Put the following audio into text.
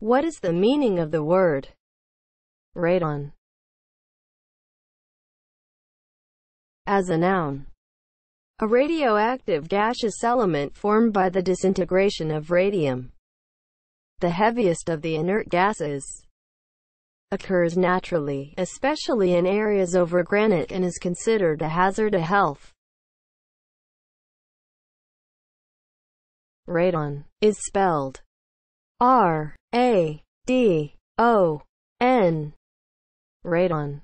What is the meaning of the word radon as a noun? A radioactive gaseous element formed by the disintegration of radium, the heaviest of the inert gases, occurs naturally, especially in areas over granite, and is considered a hazard to health. Radon is spelled R-A-D-O-N. Radon.